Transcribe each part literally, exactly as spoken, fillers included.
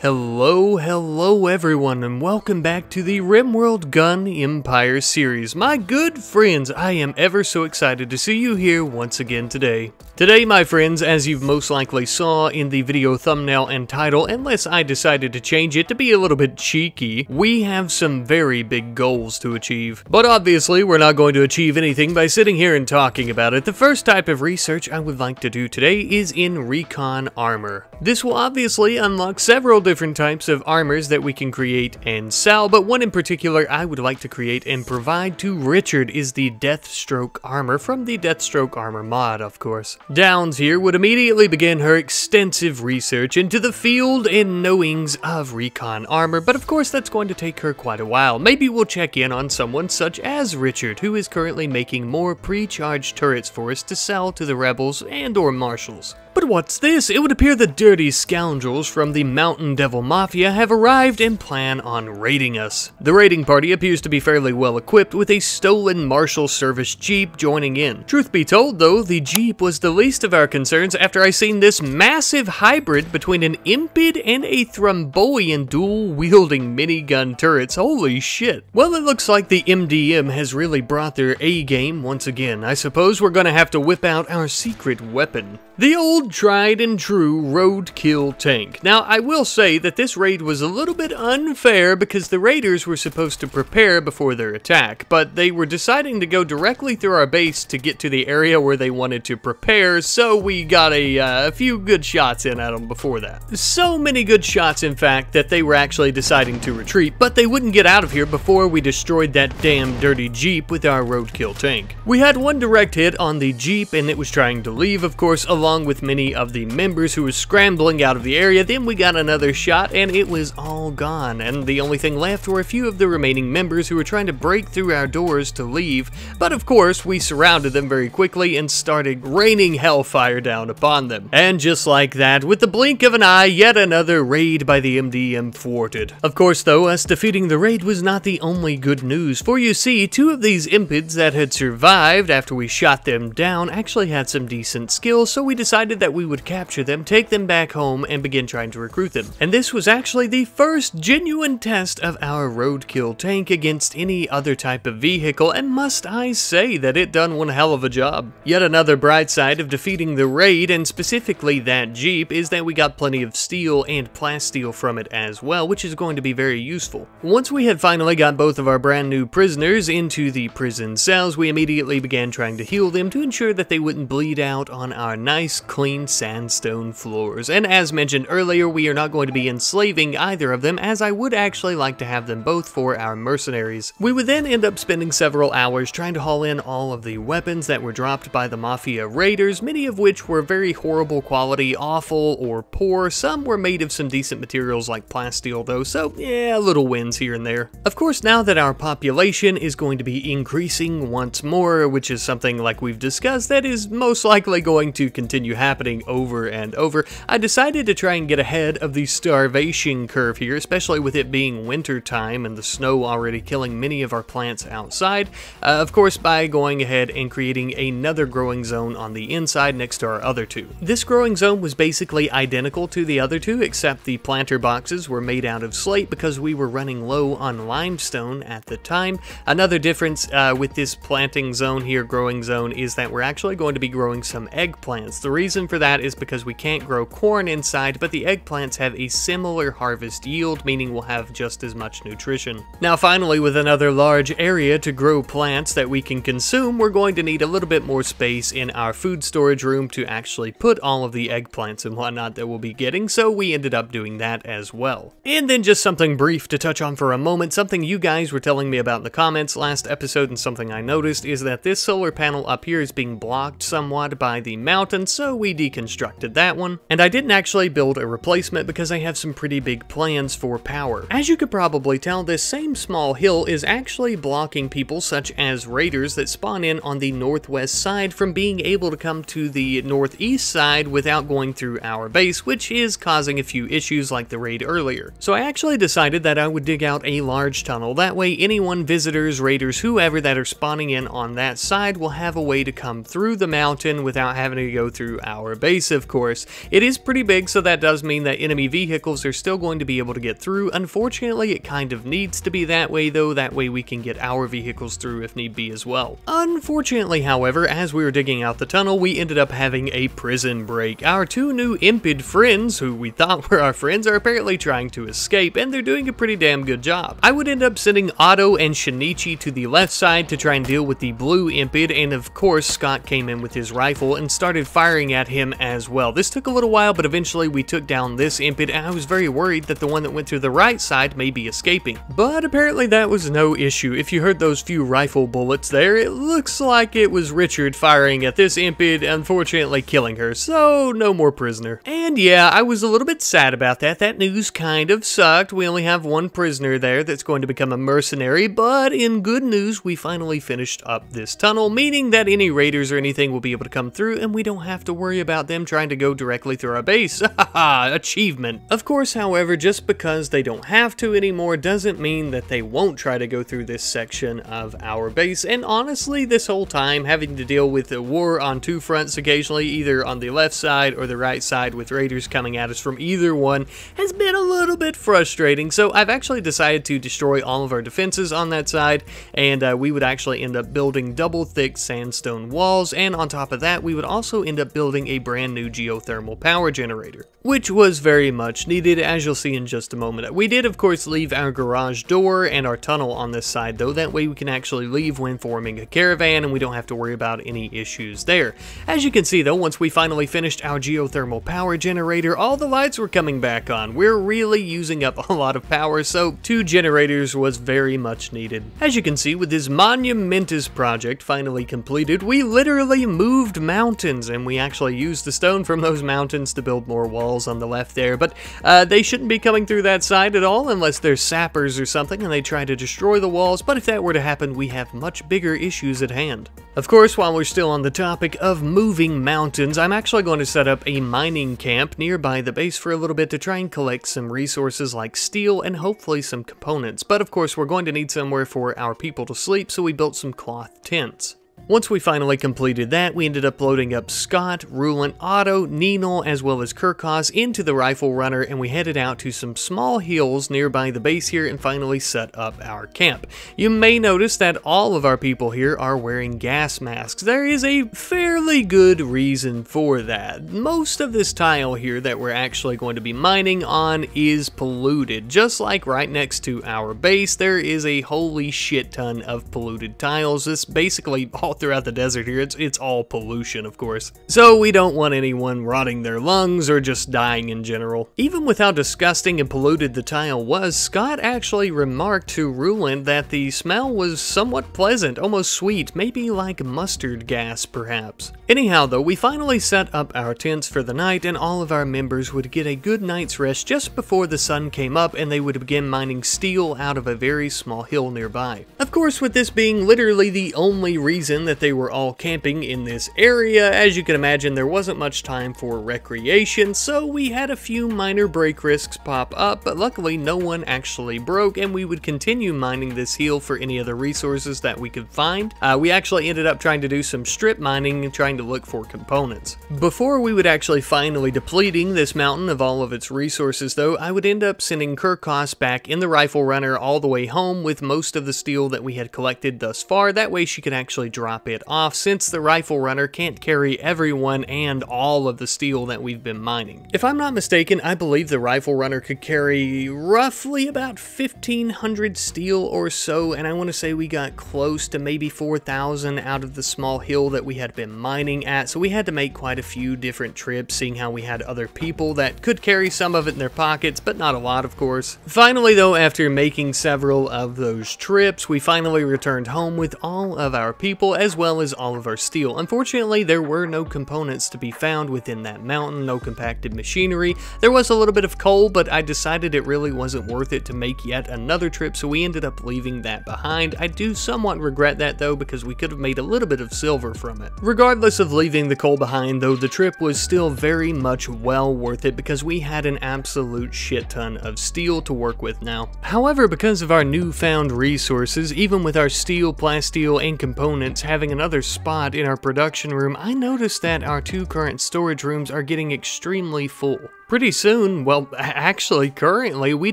Hello, hello everyone, and welcome back to the RimWorld Gun Empire series. My good friends, I am ever so excited to see you here once again today. Today, my friends, as you've most likely saw in the video thumbnail and title, unless I decided to change it to be a little bit cheeky, we have some very big goals to achieve. But obviously, we're not going to achieve anything by sitting here and talking about it. The first type of research I would like to do today is in recon armor. This will obviously unlock several different different types of armors that we can create and sell, but one in particular I would like to create and provide to Richard is the Deathstroke armor from the Deathstroke armor mod, of course. Downes here would immediately begin her extensive research into the field and knowings of recon armor, but of course that's going to take her quite a while. Maybe we'll check in on someone such as Richard, who is currently making more pre-charged turrets for us to sell to the rebels and or marshals. But what's this? It would appear the dirty scoundrels from the Mountain Devil Mafia have arrived and plan on raiding us. The raiding party appears to be fairly well equipped, with a stolen Marshal Service Jeep joining in. Truth be told though, the Jeep was the least of our concerns after I seen this massive hybrid between an Impid and a Thrumboian dual-wielding minigun turrets. Holy shit. Well, it looks like the M D M has really brought their A-game once again. I suppose we're gonna have to whip out our secret weapon. The old tried and true roadkill tank. Now, I will say that this raid was a little bit unfair because the raiders were supposed to prepare before their attack, but they were deciding to go directly through our base to get to the area where they wanted to prepare, so we got a, uh, a few good shots in at them before that. So many good shots, in fact, that they were actually deciding to retreat, but they wouldn't get out of here before we destroyed that damn dirty Jeep with our roadkill tank. We had one direct hit on the Jeep, and it was trying to leave, of course, along along with many of the members who were scrambling out of the area. Then we got another shot and it was all gone, and the only thing left were a few of the remaining members who were trying to break through our doors to leave, but of course we surrounded them very quickly and started raining hellfire down upon them. And just like that, with the blink of an eye, yet another raid by the M D M thwarted. Of course though, us defeating the raid was not the only good news, for you see, two of these Impids that had survived after we shot them down actually had some decent skills, so we decided that we would capture them, take them back home, and begin trying to recruit them. And this was actually the first genuine test of our roadkill tank against any other type of vehicle, and must I say that it done one hell of a job. Yet another bright side of defeating the raid, and specifically that Jeep, is that we got plenty of steel and plasteel from it as well, which is going to be very useful. Once we had finally got both of our brand new prisoners into the prison cells, we immediately began trying to heal them to ensure that they wouldn't bleed out on our nice clean sandstone floors. And as mentioned earlier, we are not going to be enslaving either of them, as I would actually like to have them both for our mercenaries. We would then end up spending several hours trying to haul in all of the weapons that were dropped by the Mafia raiders, many of which were very horrible quality, awful, or poor. Some were made of some decent materials like plasteel though, so yeah, little wins here and there. Of course, now that our population is going to be increasing once more, which is something like we've discussed that is most likely going to continue happening over and over, I decided to try and get ahead of the starvation curve here, especially with it being winter time and the snow already killing many of our plants outside, uh, of course by going ahead and creating another growing zone on the inside next to our other two. This growing zone was basically identical to the other two, except the planter boxes were made out of slate because we were running low on limestone at the time. Another difference uh, with this planting zone here, growing zone, is that we're actually going to be growing some eggplants. The The reason for that is because we can't grow corn inside, but the eggplants have a similar harvest yield, meaning we'll have just as much nutrition. Now finally, with another large area to grow plants that we can consume, we're going to need a little bit more space in our food storage room to actually put all of the eggplants and whatnot that we'll be getting, so we ended up doing that as well. And then just something brief to touch on for a moment, something you guys were telling me about in the comments last episode and something I noticed, is that this solar panel up here is being blocked somewhat by the mountain. So we deconstructed that one, and I didn't actually build a replacement because I have some pretty big plans for power. As you could probably tell, this same small hill is actually blocking people such as raiders that spawn in on the northwest side from being able to come to the northeast side without going through our base, which is causing a few issues like the raid earlier. So I actually decided that I would dig out a large tunnel, that way anyone, visitors, raiders, whoever that are spawning in on that side will have a way to come through the mountain without having to go through through our base, of course. It is pretty big, so that does mean that enemy vehicles are still going to be able to get through. Unfortunately, it kind of needs to be that way, though. That way we can get our vehicles through if need be as well. Unfortunately, however, as we were digging out the tunnel, we ended up having a prison break. Our two new Impid friends, who we thought were our friends, are apparently trying to escape, and they're doing a pretty damn good job. I would end up sending Otto and Shinichi to the left side to try and deal with the blue Impid, and of course Scott came in with his rifle and started firing at him as well. This took a little while, but eventually we took down this Impid, and I was very worried that the one that went through the right side may be escaping. But apparently that was no issue. If you heard those few rifle bullets there, it looks like it was Richard firing at this Impid, unfortunately killing her, so no more prisoner. And yeah, I was a little bit sad about that. That news kind of sucked. We only have one prisoner there that's going to become a mercenary, but in good news, we finally finished up this tunnel, meaning that any raiders or anything will be able to come through and we don't have to worry about them trying to go directly through our base. Haha, achievement. Of course, however, just because they don't have to anymore doesn't mean that they won't try to go through this section of our base. And honestly, this whole time having to deal with a war on two fronts occasionally, either on the left side or the right side with raiders coming at us from either one, has been a little bit frustrating. So I've actually decided to destroy all of our defenses on that side, and uh, we would actually end up building double thick sandstone walls, and on top of that we would also end up building a brand new geothermal power generator, which was very much needed, as you'll see in just a moment. We did of course leave our garage door and our tunnel on this side though, that way we can actually leave when forming a caravan and we don't have to worry about any issues there. As you can see though, once we finally finished our geothermal power generator, all the lights were coming back on. We're really using up a lot of power, so two generators was very much needed. As you can see, with this monumentous project finally completed, we literally moved mountains, and we actually used the stone from those mountains to build more walls on the left there, but uh, they shouldn't be coming through that side at all unless they're sappers or something and they try to destroy the walls, but if that were to happen, we have much bigger issues at hand. Of course, while we're still on the topic of moving mountains, I'm actually going to set up a mining camp nearby the base for a little bit to try and collect some resources like steel and hopefully some components. But of course, we're going to need somewhere for our people to sleep, so we built some cloth tents. Once we finally completed that, we ended up loading up Scott, Rulon, Otto, Nino, as well as Kirkos into the rifle runner, and we headed out to some small hills nearby the base here and finally set up our camp. You may notice that all of our people here are wearing gas masks. There is a fairly good reason for that. Most of this tile here that we're actually going to be mining on is polluted. Just like right next to our base, there is a holy shit ton of polluted tiles. This basically all throughout the desert here, it's it's all pollution, of course, so we don't want anyone rotting their lungs or just dying in general. Even with how disgusting and polluted the tile was, Scott actually remarked to Rulon that the smell was somewhat pleasant, almost sweet, maybe like mustard gas perhaps. Anyhow though, we finally set up our tents for the night, and all of our members would get a good night's rest just before the sun came up, and they would begin mining steel out of a very small hill nearby. Of course, with this being literally the only reason that that they were all camping in this area, as you can imagine, there wasn't much time for recreation, so we had a few minor break risks pop up, but luckily no one actually broke, and we would continue mining this hill for any other resources that we could find. Uh, we actually ended up trying to do some strip mining and trying to look for components. Before we would actually finally depleting this mountain of all of its resources though, I would end up sending Kirkos back in the rifle runner all the way home with most of the steel that we had collected thus far, that way she could actually drop it off, since the rifle runner can't carry everyone and all of the steel that we've been mining. If I'm not mistaken, I believe the rifle runner could carry roughly about fifteen hundred steel or so, and I want to say we got close to maybe four thousand out of the small hill that we had been mining at, so we had to make quite a few different trips, seeing how we had other people that could carry some of it in their pockets, but not a lot of course. Finally though, after making several of those trips, we finally returned home with all of our people as well as all of our steel. Unfortunately, there were no components to be found within that mountain, no compacted machinery. There was a little bit of coal, but I decided it really wasn't worth it to make yet another trip, so we ended up leaving that behind. I do somewhat regret that though, because we could have made a little bit of silver from it. Regardless of leaving the coal behind though, the trip was still very much well worth it because we had an absolute shit ton of steel to work with now. However, because of our newfound resources, even with our steel, plasteel, and components having another spot in our production room, I noticed that our two current storage rooms are getting extremely full. Pretty soon, well, actually currently, we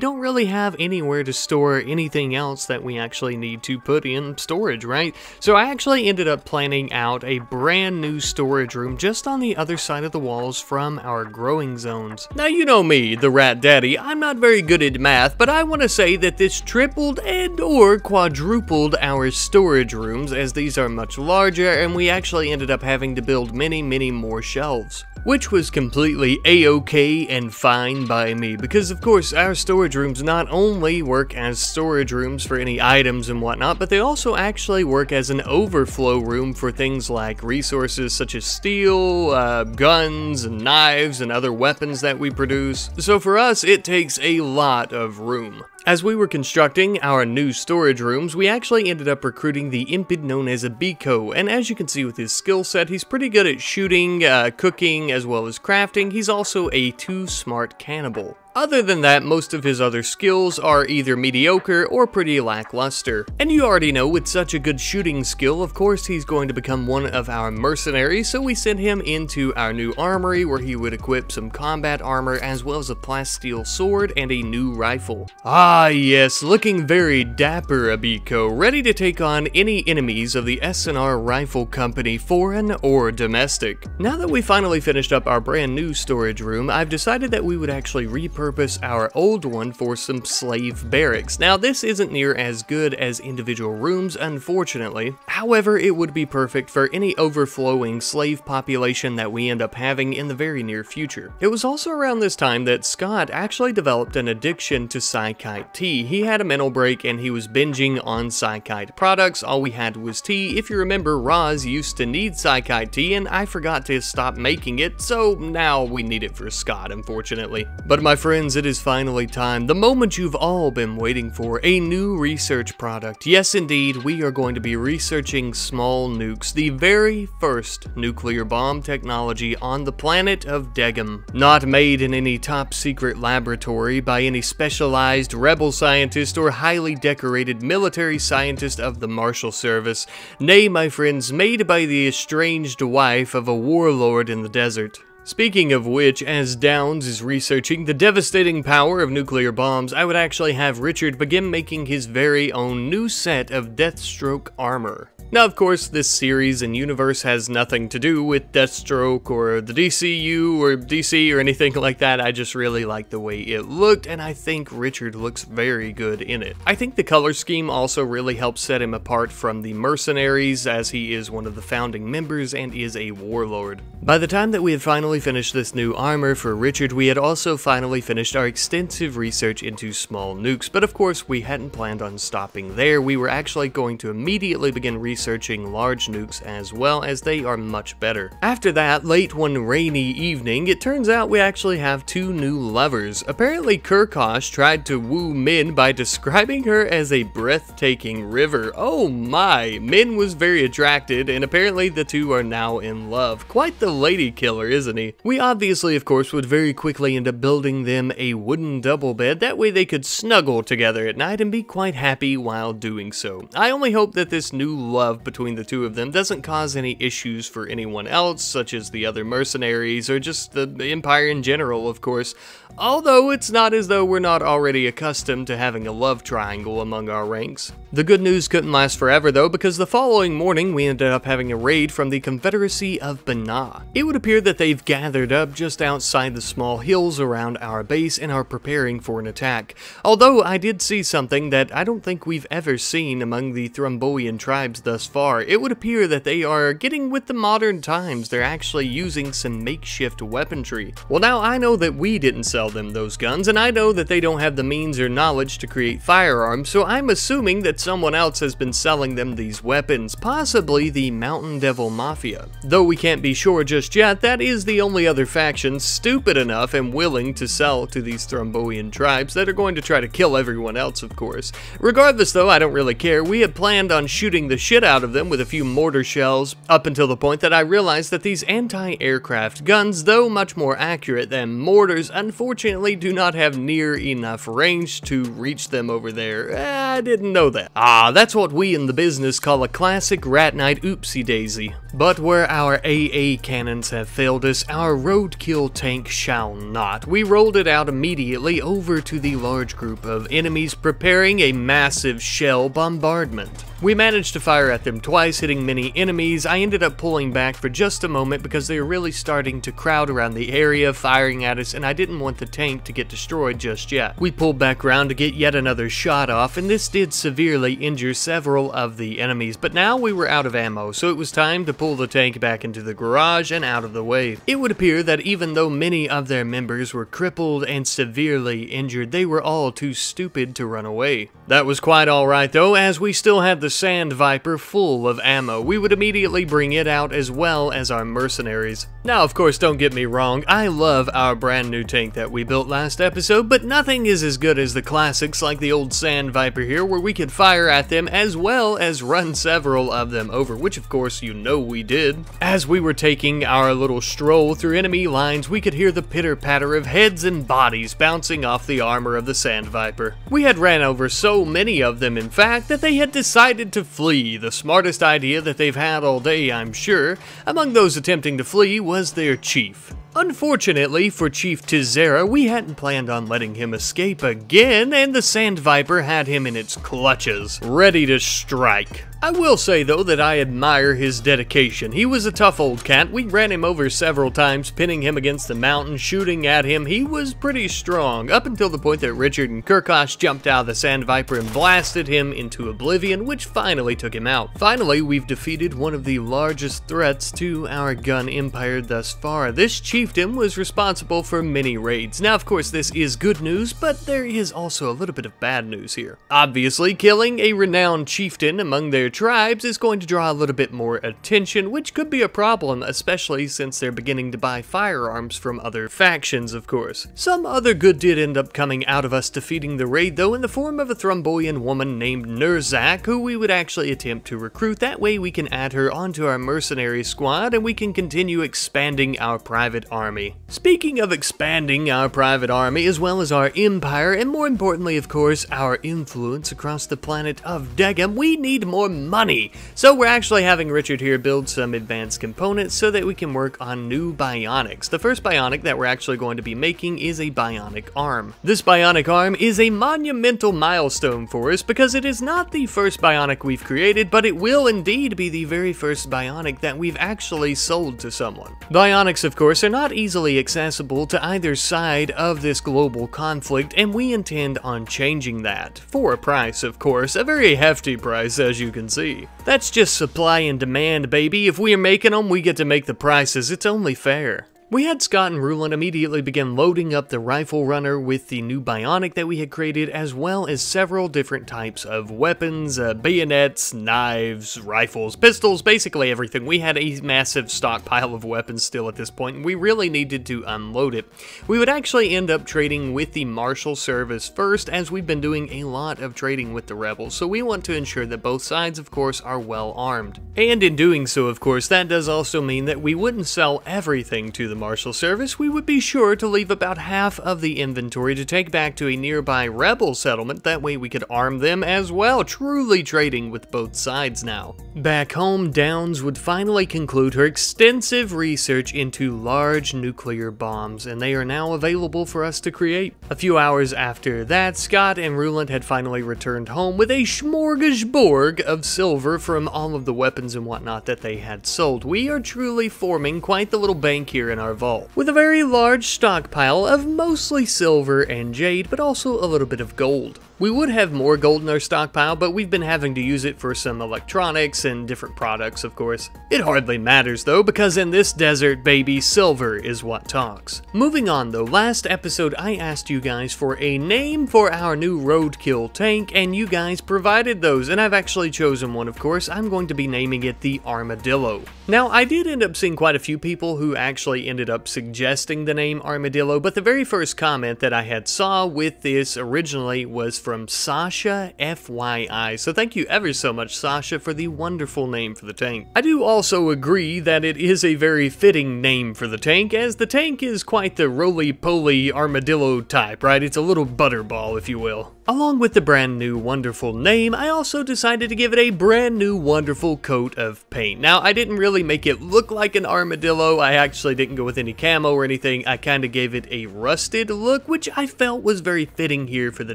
don't really have anywhere to store anything else that we actually need to put in storage, right? So I actually ended up planning out a brand new storage room just on the other side of the walls from our growing zones. Now you know me, the Rat Daddy, I'm not very good at math, but I want to say that this tripled and or quadrupled our storage rooms, as these are much larger and we actually ended up having to build many, many more shelves. Which was completely a-okay and fine by me, because of course our storage rooms not only work as storage rooms for any items and whatnot, but they also actually work as an overflow room for things like resources such as steel, uh, guns, and knives, and other weapons that we produce. So for us, it takes a lot of room. As we were constructing our new storage rooms, we actually ended up recruiting the Impid known as Abiko, and as you can see with his skill set, he's pretty good at shooting, uh, cooking, as well as crafting. He's also a too-smart cannibal. Other than that, most of his other skills are either mediocre or pretty lackluster. And you already know, with such a good shooting skill, of course he's going to become one of our mercenaries, so we sent him into our new armory where he would equip some combat armor as well as a plasteel sword and a new rifle. Ah yes, looking very dapper Abiko, ready to take on any enemies of the S N R Rifle Company, foreign or domestic. Now that we finally finished up our brand new storage room, I've decided that we would actually repurpose our old one for some slave barracks. Now this isn't near as good as individual rooms, unfortunately. However, it would be perfect for any overflowing slave population that we end up having in the very near future. It was also around this time that Scott actually developed an addiction to Psychite tea. He had a mental break and he was binging on Psychite products. All we had was tea. If you remember, Roz used to need Psychite tea and I forgot to stop making it, so now we need it for Scott, unfortunately. But my friend Friends, it is finally time, the moment you've all been waiting for, a new research product. Yes indeed, we are going to be researching small nukes, the very first nuclear bomb technology on the planet of Degum. Not made in any top secret laboratory by any specialized rebel scientist or highly decorated military scientist of the Marshal Service. Nay, my friends, made by the estranged wife of a warlord in the desert. Speaking of which, as Downes is researching the devastating power of nuclear bombs, I would actually have Richard begin making his very own new set of Deathstroke armor. Now of course, this series and universe has nothing to do with Deathstroke or the D C U or D C or anything like that. I just really like the way it looked and I think Richard looks very good in it. I think the color scheme also really helps set him apart from the mercenaries, as he is one of the founding members and is a warlord. By the time that we had finally finished this new armor for Richard, we had also finally finished our extensive research into small nukes, but of course we hadn't planned on stopping there. We were actually going to immediately begin researching Researching large nukes as well, as they are much better. After that, late one rainy evening, it turns out we actually have two new lovers. Apparently Kirkos tried to woo Min by describing her as a breathtaking river. Oh my! Min was very attracted and apparently the two are now in love. Quite the lady killer, isn't he? We obviously of course would very quickly end up building them a wooden double bed, that way they could snuggle together at night and be quite happy while doing so. I only hope that this new love between the two of them doesn't cause any issues for anyone else, such as the other mercenaries or just the Empire in general, of course. Although it's not as though we're not already accustomed to having a love triangle among our ranks. The good news couldn't last forever though, because the following morning we ended up having a raid from the Confederacy of Banah. It would appear that they've gathered up just outside the small hills around our base and are preparing for an attack. Although I did see something that I don't think we've ever seen among the Thrumboian tribes thus far. It would appear that they are getting with the modern times. They're actually using some makeshift weaponry. Well, now I know that we didn't sell them those guns, and I know that they don't have the means or knowledge to create firearms, so I'm assuming that someone else has been selling them these weapons, possibly the Mountain Devil Mafia. Though we can't be sure just yet, that is the the only other faction stupid enough and willing to sell to these Thrumboian tribes that are going to try to kill everyone else, of course. Regardless though, I don't really care. We had planned on shooting the shit out of them with a few mortar shells, up until the point that I realized that these anti-aircraft guns, though much more accurate than mortars, unfortunately do not have near enough range to reach them over there. I didn't know that. Ah, that's what we in the business call a classic Rat Knight oopsie-daisy. But where our A A cannons have failed us, our roadkill tank shall not. We rolled it out immediately over to the large group of enemies, preparing a massive shell bombardment. We managed to fire at them twice, hitting many enemies. I ended up pulling back for just a moment because they were really starting to crowd around the area, firing at us, and I didn't want the tank to get destroyed just yet. We pulled back around to get yet another shot off, and this did severely injure several of the enemies, but now we were out of ammo, so it was time to pull the tank back into the garage and out of the way. It would appear that even though many of their members were crippled and severely injured, they were all too stupid to run away. That was quite alright though, as we still had the The Sand Viper full of ammo. We would immediately bring it out as well as our mercenaries. Now, of course, don't get me wrong, I love our brand new tank that we built last episode, but nothing is as good as the classics like the old Sand Viper here, where we could fire at them as well as run several of them over, which of course you know we did. As we were taking our little stroll through enemy lines, we could hear the pitter-patter of heads and bodies bouncing off the armor of the Sand Viper. We had ran over so many of them, in fact, that they had decided to flee, the smartest idea that they've had all day, I'm sure. Among those attempting to flee was their chief. Unfortunately for Chief Tizera, we hadn't planned on letting him escape again, and the Sand Viper had him in its clutches, ready to strike. I will say though that I admire his dedication. He was a tough old cat. We ran him over several times, pinning him against the mountain, shooting at him. He was pretty strong, up until the point that Richard and Kirkos jumped out of the Sand Viper and blasted him into oblivion, which finally took him out. Finally, we've defeated one of the largest threats to our gun empire thus far. This chieftain was responsible for many raids. Now, of course, this is good news, but there is also a little bit of bad news here. Obviously, killing a renowned chieftain among their tribes is going to draw a little bit more attention, which could be a problem, especially since they're beginning to buy firearms from other factions, of course. Some other good did end up coming out of us defeating the raid, though, in the form of a Thrumboian woman named Nurzak, who we would actually attempt to recruit. That way we can add her onto our mercenary squad, and we can continue expanding our private army. Speaking of expanding our private army, as well as our empire, and more importantly, of course, our influence across the planet of Degum, we need more money. So we're actually having Richard here build some advanced components so that we can work on new bionics. The first bionic that we're actually going to be making is a bionic arm. This bionic arm is a monumental milestone for us because it is not the first bionic we've created, but it will indeed be the very first bionic that we've actually sold to someone. Bionics, of course, are not easily accessible to either side of this global conflict, and we intend on changing that. For a price, of course, a very hefty price, as you can see. That's just supply and demand, baby. If we're making them, we get to make the prices. It's only fair. We had Scott and Rulon immediately begin loading up the rifle runner with the new bionic that we had created, as well as several different types of weapons, uh, bayonets, knives, rifles, pistols, basically everything. We had a massive stockpile of weapons still at this point, and we really needed to unload it. We would actually end up trading with the Marshal Service first, as we've been doing a lot of trading with the rebels, so we want to ensure that both sides, of course, are well armed. And in doing so, of course, that does also mean that we wouldn't sell everything to the Marshal Service. We would be sure to leave about half of the inventory to take back to a nearby rebel settlement. That way we could arm them as well, truly trading with both sides now. Back home, Downes would finally conclude her extensive research into large nuclear bombs, and they are now available for us to create. A few hours after that, Scott and Ruland had finally returned home with a smorgasbord of silver from all of the weapons and whatnot that they had sold. We are truly forming quite the little bank here in our vault, with a very large stockpile of mostly silver and jade, but also a little bit of gold. We would have more gold in our stockpile, but we've been having to use it for some electronics and different products, of course. It hardly matters though, because in this desert, baby, silver is what talks. Moving on though, last episode I asked you guys for a name for our new roadkill tank, and you guys provided those, and I've actually chosen one, of course. I'm going to be naming it the Armadillo. Now, I did end up seeing quite a few people who actually ended up suggesting the name Armadillo, but the very first comment that I had saw with this originally was from Sasha F Y I, so thank you ever so much, Sasha, for the wonderful name for the tank. I do also agree that it is a very fitting name for the tank, as the tank is quite the roly-poly armadillo type, right? It's a little butterball, if you will. Along with the brand new wonderful name, I also decided to give it a brand new wonderful coat of paint. Now, I didn't really make it look like an armadillo. I actually didn't go with any camo or anything. I kind of gave it a rusted look, which I felt was very fitting here for the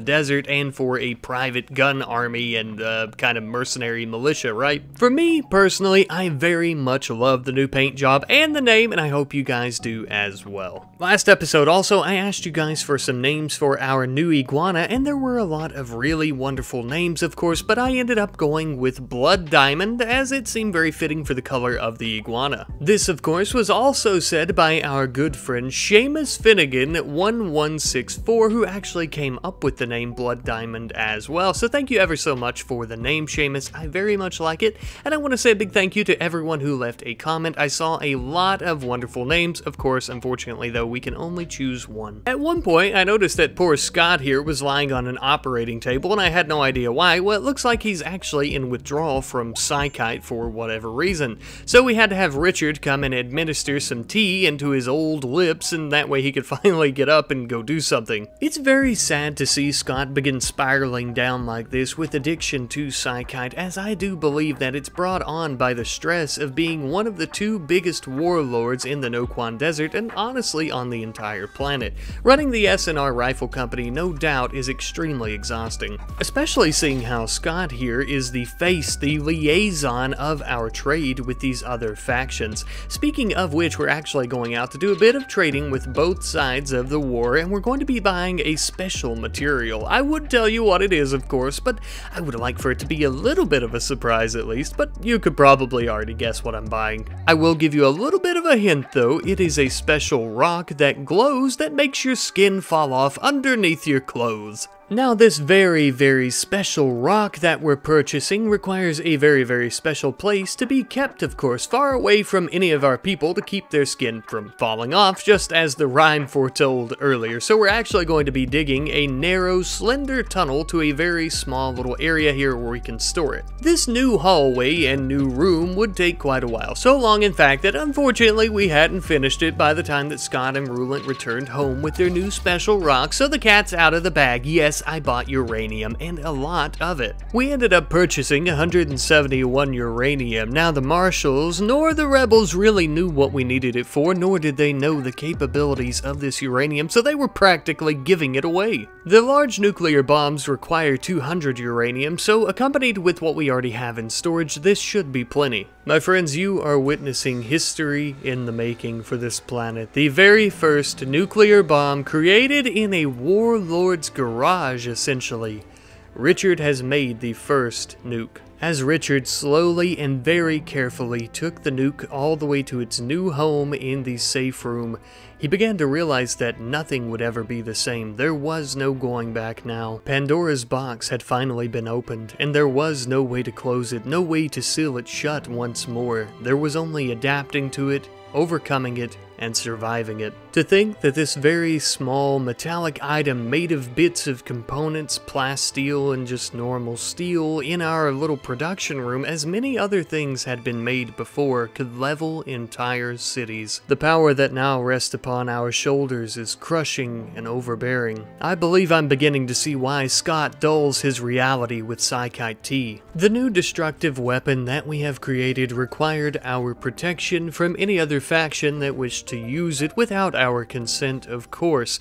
desert and for a private gun army and uh, kind of mercenary militia, right? For me, personally, I very much love the new paint job and the name, and I hope you guys do as well. Last episode also, I asked you guys for some names for our new iguana, and there were a lot of really wonderful names, of course, but I ended up going with Blood Diamond, as it seemed very fitting for the color of the iguana. This, of course, was also said by our good friend Seamus Finnegan eleven sixty-four, who actually came up with the name Blood Diamond as well, so thank you ever so much for the name, Seamus. I very much like it, and I want to say a big thank you to everyone who left a comment. I saw a lot of wonderful names, of course. Unfortunately, though, we can only choose one. At one point, I noticed that poor Scott here was lying on an operating table, and I had no idea why. Well, it looks like he's actually in withdrawal from Psychite for whatever reason. So we had to have Richard come and administer some tea into his old lips, and that way he could finally get up and go do something. It's very sad to see Scott begin spiraling down like this with addiction to Psychite, as I do believe that it's brought on by the stress of being one of the two biggest warlords in the Noquan Desert, and honestly on the entire planet. Running the S N R Rifle Company, no doubt, is extremely exhausting, especially seeing how Scott here is the face, the liaison of our trade with these other factions. Speaking of which, we're actually going out to do a bit of trading with both sides of the war, and we're going to be buying a special material. I would tell you what it is, of course, but I would like for it to be a little bit of a surprise at least, but you could probably already guess what I'm buying. I will give you a little bit of a hint though. It is a special rock that glows that makes your skin fall off underneath your clothes. Now, this very, very special rock that we're purchasing requires a very, very special place to be kept, of course, far away from any of our people to keep their skin from falling off, just as the rhyme foretold earlier. So we're actually going to be digging a narrow, slender tunnel to a very small little area here where we can store it. This new hallway and new room would take quite a while, so long in fact that unfortunately we hadn't finished it by the time that Scott and Rulon returned home with their new special rock, so the cat's out of the bag. Yes, I bought uranium, and a lot of it. We ended up purchasing one hundred seventy-one uranium. Now, the Marshals nor the Rebels really knew what we needed it for, nor did they know the capabilities of this uranium, so they were practically giving it away. The large nuclear bombs require two hundred uranium, so accompanied with what we already have in storage, this should be plenty. My friends, you are witnessing history in the making for this planet. The very first nuclear bomb created in a warlord's garage, essentially. Richard has made the first nuke. As Richard slowly and very carefully took the nuke all the way to its new home in the safe room, he began to realize that nothing would ever be the same. There was no going back now. Pandora's box had finally been opened, and there was no way to close it, no way to seal it shut once more. There was only adapting to it, overcoming it, and surviving it. To think that this very small metallic item made of bits of components, plasteel and just normal steel, in our little production room, as many other things had been made before, could level entire cities. The power that now rests upon our shoulders is crushing and overbearing. I believe I'm beginning to see why Scott dulls his reality with Psychite Tea. The new destructive weapon that we have created required our protection from any other faction that wished to use it without our consent, of course.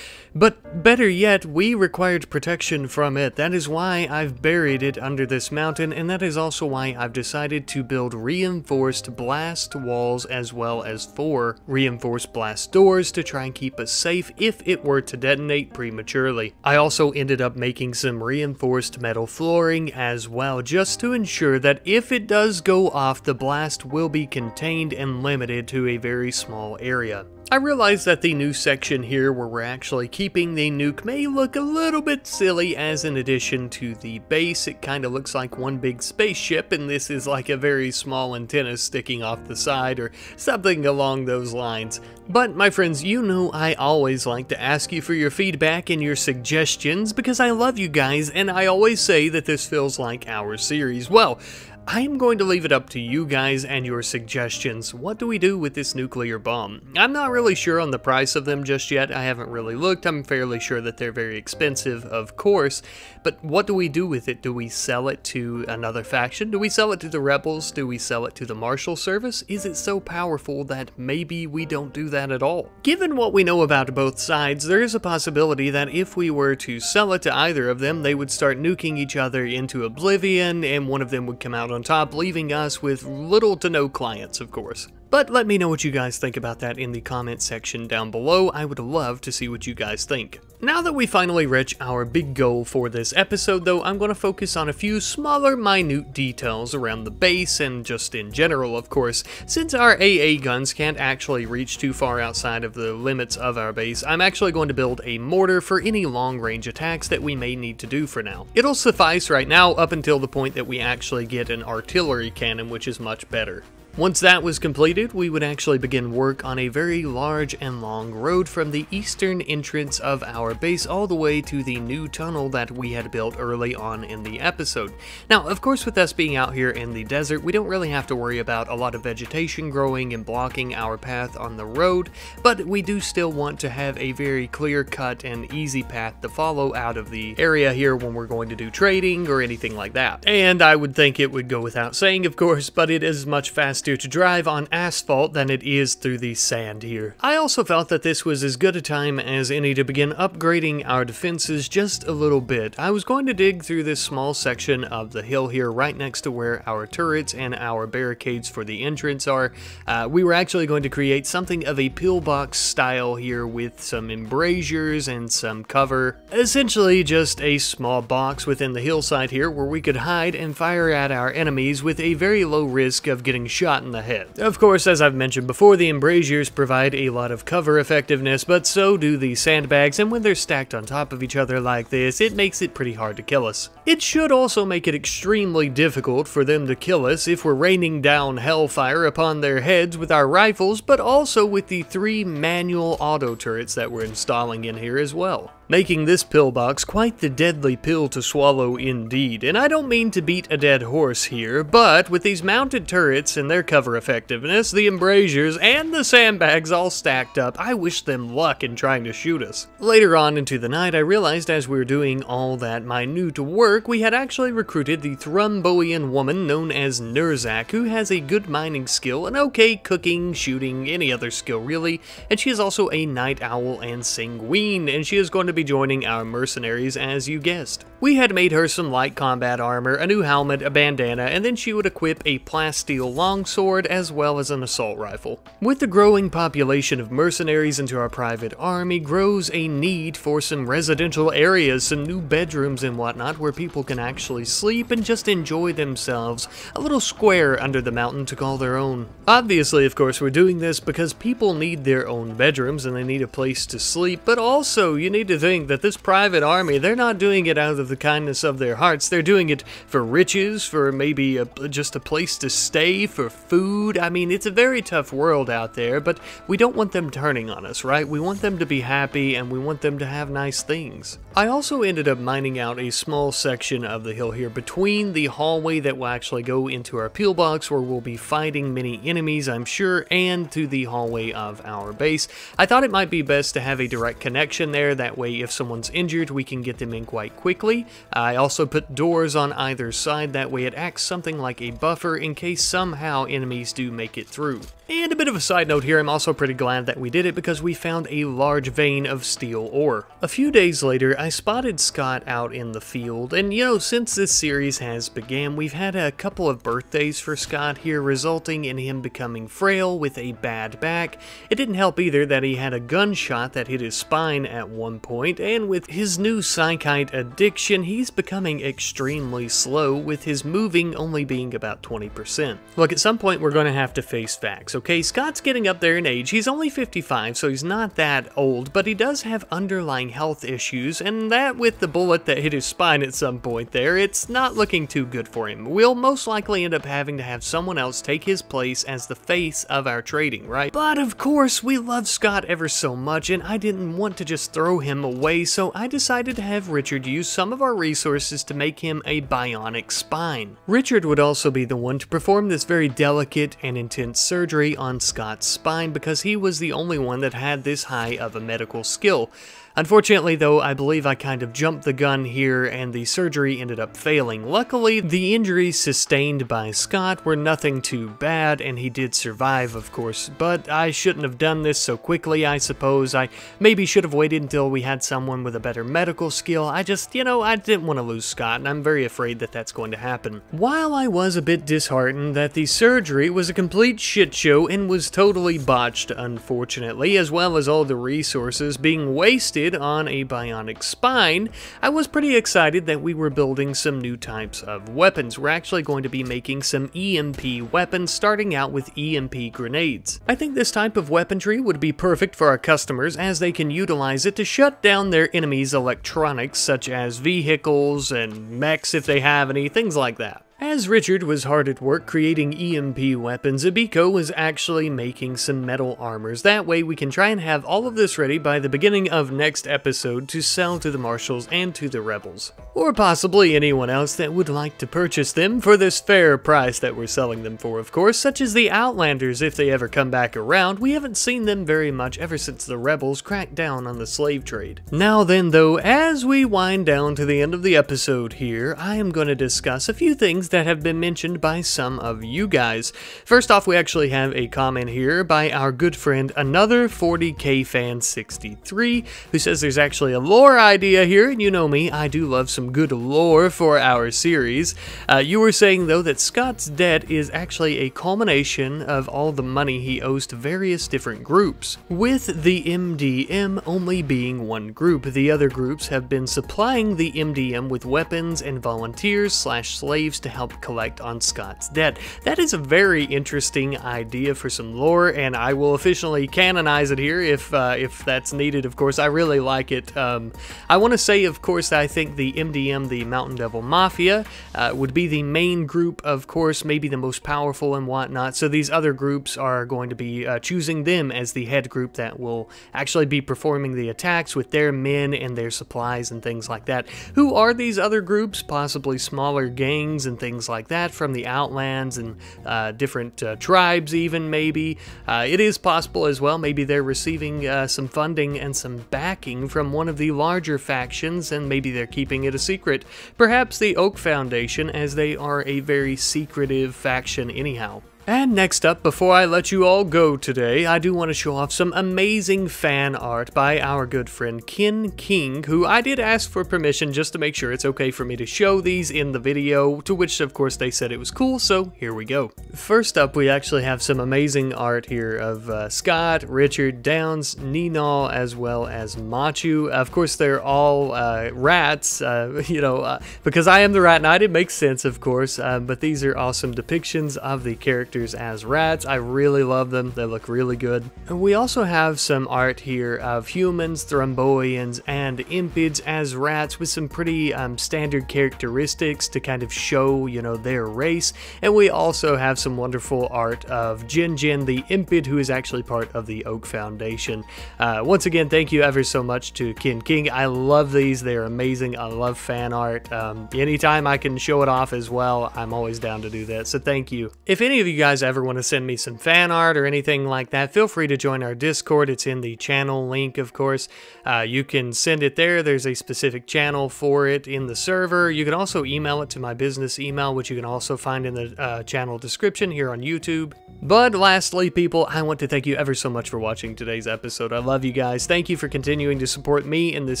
But better yet, we required protection from it. That is why I've buried it under this mountain, and that is also why I've decided to build reinforced blast walls as well as four reinforced blast doors to try and keep us safe if it were to detonate prematurely. I also ended up making some reinforced metal flooring as well, just to ensure that if it does go off, the blast will be contained and limited to a very small area. I realize that the new section here where we're actually keeping the nuke may look a little bit silly, as in addition to the base, it kind of looks like one big spaceship and this is like a very small antenna sticking off the side or something along those lines. But my friends, you know I always like to ask you for your feedback and your suggestions because I love you guys, and I always say that this feels like our series. Well, I am going to leave it up to you guys and your suggestions. What do we do with this nuclear bomb? I'm not really sure on the price of them just yet. I haven't really looked. I'm fairly sure that they're very expensive, of course. But what do we do with it? Do we sell it to another faction? Do we sell it to the rebels? Do we sell it to the Marshal Service? Is it so powerful that maybe we don't do that at all? Given what we know about both sides, there is a possibility that if we were to sell it to either of them, they would start nuking each other into oblivion and one of them would come out on top, leaving us with little to no clients, of course. But let me know what you guys think about that in the comment section down below. I would love to see what you guys think. Now that we finally reach our big goal for this episode though, I'm going to focus on a few smaller minute details around the base and just in general, of course. Since our A A guns can't actually reach too far outside of the limits of our base, I'm actually going to build a mortar for any long range attacks that we may need to do for now. It'll suffice right now up until the point that we actually get an artillery cannon, which is much better. Once that was completed, we would actually begin work on a very large and long road from the eastern entrance of our base all the way to the new tunnel that we had built early on in the episode. Now, of course, with us being out here in the desert, we don't really have to worry about a lot of vegetation growing and blocking our path on the road, but we do still want to have a very clear-cut and easy path to follow out of the area here when we're going to do trading or anything like that. And I would think it would go without saying, of course, but it is much faster to drive on asphalt than it is through the sand here. I also felt that this was as good a time as any to begin upgrading our defenses just a little bit. I was going to dig through this small section of the hill here right next to where our turrets and our barricades for the entrance are. Uh, we were actually going to create something of a pillbox style here with some embrasures and some cover. Essentially just a small box within the hillside here where we could hide and fire at our enemies with a very low risk of getting shot in the head. Of course, as I've mentioned before, the embrasures provide a lot of cover effectiveness, but so do the sandbags, and when they're stacked on top of each other like this, it makes it pretty hard to kill us. It should also make it extremely difficult for them to kill us if we're raining down hellfire upon their heads with our rifles, but also with the three manual auto turrets that we're installing in here as well, making this pillbox quite the deadly pill to swallow indeed. And I don't mean to beat a dead horse here, but with these mounted turrets and their cover effectiveness, the embrasures, and the sandbags all stacked up, I wish them luck in trying to shoot us. Later on into the night, I realized as we were doing all that minute work, we had actually recruited the Thrumboian woman known as Nurzak, who has a good mining skill, an okay cooking, shooting, any other skill really, and she is also a night owl and sanguine, and she is going to be joining our mercenaries, as you guessed. We had made her some light combat armor, a new helmet, a bandana, and then she would equip a plasteel longsword as well as an assault rifle. With the growing population of mercenaries into our private army grows a need for some residential areas, some new bedrooms and whatnot where people can actually sleep and just enjoy themselves a little square under the mountain to call their own. Obviously, of course, we're doing this because people need their own bedrooms and they need a place to sleep, but also you need to think that this private army, they're not doing it out of the kindness of their hearts. They're doing it for riches, for maybe a, just a place to stay, for food. I mean, it's a very tough world out there, but we don't want them turning on us, right? We want them to be happy and we want them to have nice things. I also ended up mining out a small section of the hill here between the hallway that will actually go into our pillbox where we'll be fighting many enemies, I'm sure, and to the hallway of our base. I thought it might be best to have a direct connection there, that way way if someone's injured, we can get them in quite quickly. I also put doors on either side, that way it acts something like a buffer in case somehow enemies do make it through. And a bit of a side note here, I'm also pretty glad that we did it because we found a large vein of steel ore. A few days later, I spotted Scott out in the field, and you know, since this series has began, we've had a couple of birthdays for Scott here, resulting in him becoming frail with a bad back. It didn't help either that he had a gunshot that hit his spine at one point, and with his new psychite addiction, he's becoming extremely slow, with his moving only being about twenty percent. Look, at some point we're going to have to face facts. Okay, Scott's getting up there in age. He's only fifty-five, so he's not that old, but he does have underlying health issues, and that with the bullet that hit his spine at some point there, it's not looking too good for him. We'll most likely end up having to have someone else take his place as the face of our trading, right? But of course, we love Scott ever so much, and I didn't want to just throw him away, so I decided to have Richard use some of our resources to make him a bionic spine. Richard would also be the one to perform this very delicate and intense surgery on Scott's spine because he was the only one that had this high of a medical skill. Unfortunately though, I believe I kind of jumped the gun here and the surgery ended up failing. Luckily, the injuries sustained by Scott were nothing too bad and he did survive of course, but I shouldn't have done this so quickly I suppose. I maybe should have waited until we had someone with a better medical skill. I just, you know, I didn't want to lose Scott and I'm very afraid that that's going to happen. While I was a bit disheartened that the surgery was a complete shit show and was totally botched unfortunately, as well as all the resources being wasted on a bionic spine, I was pretty excited that we were building some new types of weapons. We're actually going to be making some E M P weapons, starting out with E M P grenades. I think this type of weaponry would be perfect for our customers as they can utilize it to shut down their enemies' electronics such as vehicles and mechs if they have any, things like that. As Richard was hard at work creating E M P weapons, Abiko was actually making some metal armors. That way we can try and have all of this ready by the beginning of next episode to sell to the marshals and to the rebels. Or possibly anyone else that would like to purchase them for this fair price that we're selling them for of course, such as the Outlanders if they ever come back around. We haven't seen them very much ever since the rebels cracked down on the slave trade. Now then though, as we wind down to the end of the episode here, I am going to discuss a few things that have been mentioned by some of you guys. First off, we actually have a comment here by our good friend another forty K fan sixty-three who says there's actually a lore idea here, and you know me, I do love some good lore for our series. Uh, you were saying though that Scott's debt is actually a culmination of all the money he owes to various different groups, with the M D M only being one group. The other groups have been supplying the M D M with weapons and volunteers slash slaves to help help collect on Scott's debt. That is a very interesting idea for some lore, and I will officially canonize it here if uh, if that's needed, of course. I really like it. Um, I want to say, of course, I think the M D M, the Mountain Devil Mafia, uh, would be the main group, of course, maybe the most powerful and whatnot, so these other groups are going to be uh, choosing them as the head group that will actually be performing the attacks with their men and their supplies and things like that. Who are these other groups? Possibly smaller gangs and things things like that from the Outlands and uh, different uh, tribes even maybe. Uh, it is possible as well maybe they're receiving uh, some funding and some backing from one of the larger factions and maybe they're keeping it a secret. Perhaps the Oak Foundation, as they are a very secretive faction anyhow. And next up, before I let you all go today, I do want to show off some amazing fan art by our good friend Ken King, who I did ask for permission just to make sure it's okay for me to show these in the video, to which of course they said it was cool, so here we go. First up, we actually have some amazing art here of uh, Scott, Richard, Downes, Nino, as well as Machu. Of course, they're all uh, rats, uh, you know, uh, because I am the Rat Knight, it makes sense, of course, uh, but these are awesome depictions of the characters as rats. I really love them. They look really good. We also have some art here of humans, Thrumboians, and Impids as rats with some pretty um, standard characteristics to kind of show, you know, their race. And we also have some wonderful art of Jin Jin, the Impid, who is actually part of the Oak Foundation. Uh, once again, thank you ever so much to Ken King. I love these. They're amazing. I love fan art. Um, anytime I can show it off as well, I'm always down to do that. So thank you. If any of you guys guys ever want to send me some fan art or anything like that, feel free to join our Discord. It's in the channel link, of course. Uh, you can send it there. There's a specific channel for it in the server. You can also email it to my business email, which you can also find in the uh, channel description here on YouTube. But lastly, people, I want to thank you ever so much for watching today's episode. I love you guys. Thank you for continuing to support me in this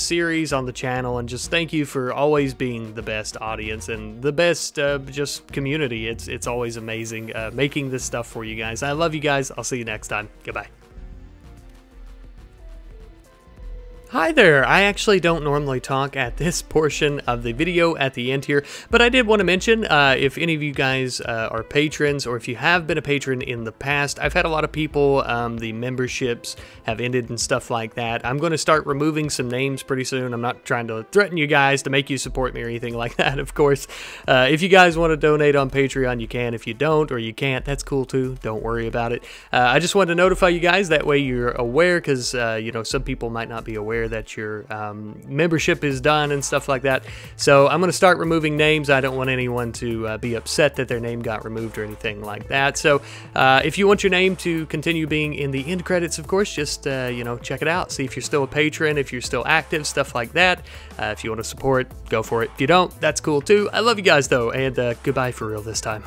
series on the channel, and just thank you for always being the best audience and the best uh, just community. It's, it's always amazing uh, making this stuff for you guys. I love you guys. I'll see you next time. Goodbye. Hi there, I actually don't normally talk at this portion of the video at the end here, but I did want to mention uh, if any of you guys uh, are patrons, or if you have been a patron in the past, I've had a lot of people, um, the memberships have ended and stuff like that. I'm going to start removing some names pretty soon. I'm not trying to threaten you guys to make you support me or anything like that, of course. Uh, if you guys want to donate on Patreon, you can. If you don't or you can't, that's cool too. Don't worry about it. Uh, I just wanted to notify you guys, that way you're aware, because uh, you know, some people might not be aware that your um, membership is done and stuff like that. So I'm going to start removing names. I don't want anyone to uh, be upset that their name got removed or anything like that. So uh, if you want your name to continue being in the end credits, of course, just uh, you know, check it out. See if you're still a patron, if you're still active, stuff like that. Uh, if you want to support, go for it. If you don't, that's cool too. I love you guys though, and uh, goodbye for real this time.